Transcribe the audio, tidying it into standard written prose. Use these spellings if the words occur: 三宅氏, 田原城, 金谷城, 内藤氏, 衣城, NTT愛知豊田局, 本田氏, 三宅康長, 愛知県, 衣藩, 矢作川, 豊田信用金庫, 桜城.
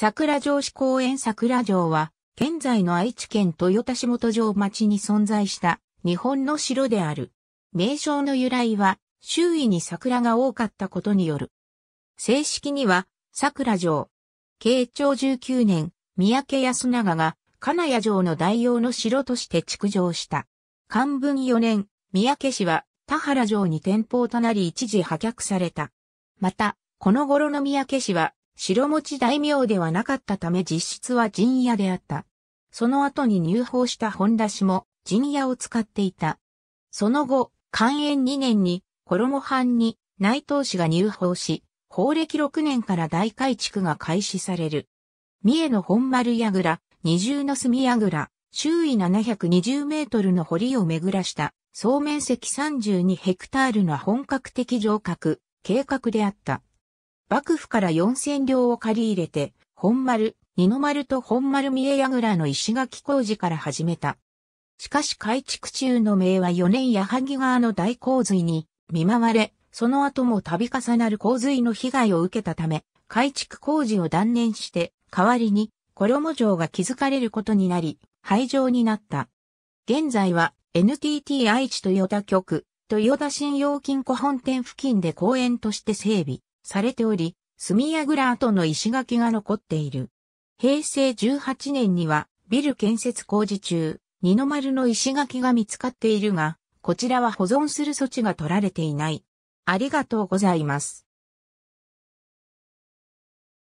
桜城址公園。桜城は、現在の愛知県豊田市本城町に存在した日本の城である。名称の由来は、周囲に桜が多かったことによる。正式には、桜城。慶長19年、三宅康長が、金谷城の代用の城として築城した。寛文4年、三宅氏は、田原城に転封となり一時破却された。また、この頃の三宅氏は、城持大名ではなかったため実質は陣屋であった。その後に入封した本田氏も陣屋を使っていた。その後、寛延2年に衣藩に内藤氏が入封し、宝暦6年から大改築が開始される。三重の本丸櫓、二重の隅櫓、周囲720メートルの堀を巡らした、総面積32ヘクタールの本格的城郭、計画であった。幕府から4000両を借り入れて、本丸、二の丸と本丸三重櫓の石垣工事から始めた。しかし改築中の明和4年矢作川の大洪水に見舞われ、その後も度重なる洪水の被害を受けたため、改築工事を断念して、代わりに衣城が築かれることになり、廃城になった。現在は NTT 愛知豊田局、豊田信用金庫本店付近で公園として整備されており、隅櫓跡の石垣が残っている。平成18年にはビル建設工事中、二の丸の石垣が見つかっているが、こちらは保存する措置が取られていない。ありがとうございます。